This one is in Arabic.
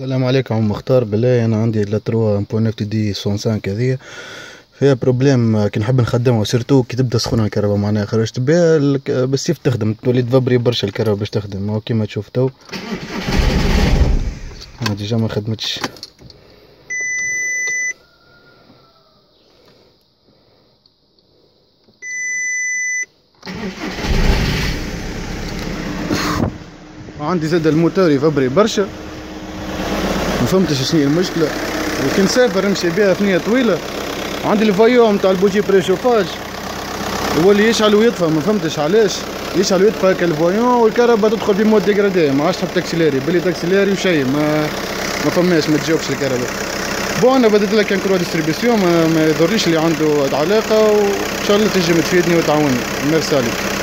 السلام عليكم عم مختار. بالله انا عندي لاتروا امبونيكت دي 105 هذيا فيها بروبليم كي نحب نخدمها، سيرتو كي تبدا سخونه الكهرباء، معناها خرجت بها بالسيف تخدم، تولي تفبري برشا الكهرباء باش تخدم. هاو كيما تشوف تو ديجا ما خدمتش. وعندي زاد الموتور يفبري برشا، مفهمتش شنو هي المشكله. وكي نسافر نمشي بها ثنيه طويله، عندي الفايو نتاع البوجي بريشوفاج هو اللي يشعل ويطفى، مفهمتش علاش يشعل ويطفى هكا الفايو، والكهرباء تدخل في مود ديغرادي، ما عادش تحب تاكسيلاري، بلي تاكسيلاري وشي ما فماش، ما تجاوبش الكهرباء. بون انا بديت لك كنكرو ديستريبيسيون، ما يضرش اللي عنده علاقه، وان شاء الله تنجم تفيدني وتعاوني. ميرسي عليك.